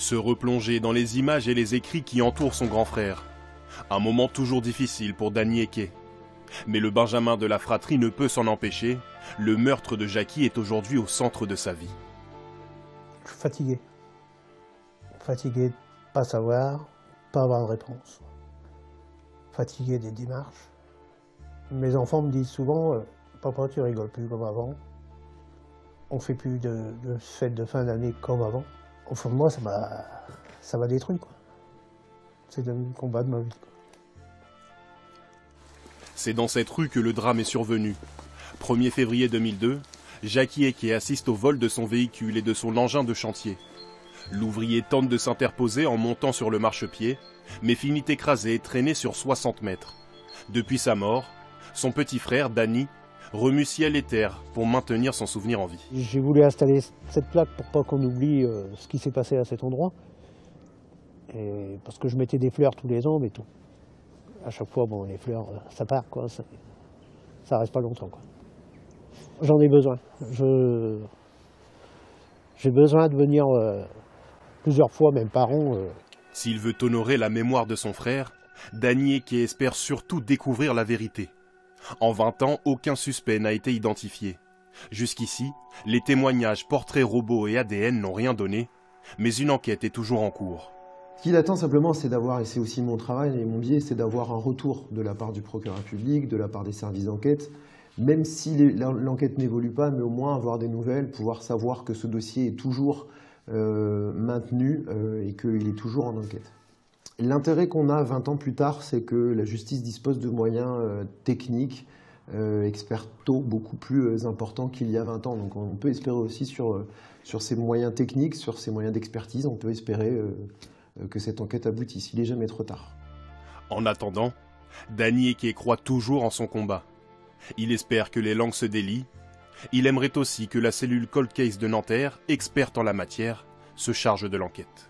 se replonger dans les images et les écrits qui entourent son grand frère. Un moment toujours difficile pour Dany Hecquet. Mais le Benjamin de la fratrie ne peut s'en empêcher. Le meurtre de Jacky est aujourd'hui au centre de sa vie. Je suis fatigué. Fatigué de ne pas savoir, pas avoir de réponse. Fatigué des démarches. Mes enfants me disent souvent « Papa, tu rigoles plus comme avant. On ne fait plus de fêtes de fin d'année comme avant. » Au fond de moi, ça m'a détruit. C'est devenu le combat de ma vie. C'est dans cette rue que le drame est survenu. 1er février 2002, Jacky Hecquet assiste au vol de son véhicule et de son engin de chantier. L'ouvrier tente de s'interposer en montant sur le marchepied, mais finit écrasé et traîné sur 60 mètres. Depuis sa mort, son petit frère, Dany, remue ciel et terre pour maintenir son souvenir en vie. J'ai voulu installer cette plaque pour pas qu'on oublie ce qui s'est passé à cet endroit. Et parce que je mettais des fleurs tous les ans, mais tout. À chaque fois, bon, les fleurs, ça part, quoi. Ça reste pas longtemps, quoi. J'en ai besoin. J'ai besoin de venir plusieurs fois, même par an. S'il veut honorer la mémoire de son frère, Dany Hecquet espère surtout découvrir la vérité. En 20 ans, aucun suspect n'a été identifié. Jusqu'ici, les témoignages, portraits robots et ADN n'ont rien donné, mais une enquête est toujours en cours. Ce qu'il attend simplement, c'est d'avoir, et c'est aussi mon travail et mon biais, c'est d'avoir un retour de la part du procureur public, de la part des services d'enquête, même si l'enquête n'évolue pas, mais au moins avoir des nouvelles, pouvoir savoir que ce dossier est toujours maintenu et qu'il est toujours en enquête. L'intérêt qu'on a 20 ans plus tard, c'est que la justice dispose de moyens techniques, expertaux, beaucoup plus importants qu'il y a 20 ans. Donc on peut espérer aussi sur ces moyens techniques, sur ces moyens d'expertise, on peut espérer que cette enquête aboutisse. Il n'est jamais trop tard. En attendant, Dany Hecquet croit toujours en son combat. Il espère que les langues se délient. Il aimerait aussi que la cellule Cold Case de Nanterre, experte en la matière, se charge de l'enquête.